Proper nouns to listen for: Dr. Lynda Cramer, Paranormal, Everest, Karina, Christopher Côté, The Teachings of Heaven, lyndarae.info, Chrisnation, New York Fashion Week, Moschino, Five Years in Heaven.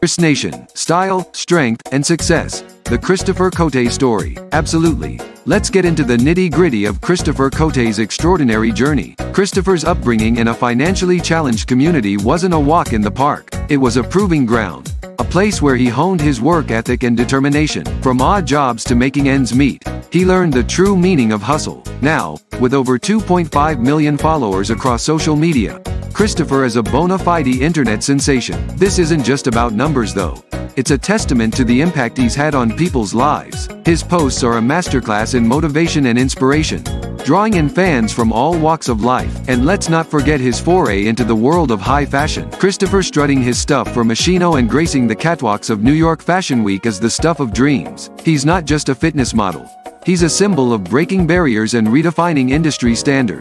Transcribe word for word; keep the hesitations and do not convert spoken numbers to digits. Chrisnation, style, strength, and success. The Christopher Côté story. Absolutely. Let's get into the nitty-gritty of Christopher Côté's extraordinary journey. Christopher's upbringing in a financially challenged community wasn't a walk in the park. It was a proving ground, a place where he honed his work ethic and determination. From odd jobs to making ends meet, he learned the true meaning of hustle. Now, with over two point five million followers across social media, Christopher is a bona fide internet sensation. This isn't just about numbers though. It's a testament to the impact he's had on people's lives. His posts are a masterclass in motivation and inspiration, drawing in fans from all walks of life. And let's not forget his foray into the world of high fashion. Christopher strutting his stuff for Moschino and gracing the catwalks of New York Fashion Week is the stuff of dreams. He's not just a fitness model. He's a symbol of breaking barriers and redefining industry standards.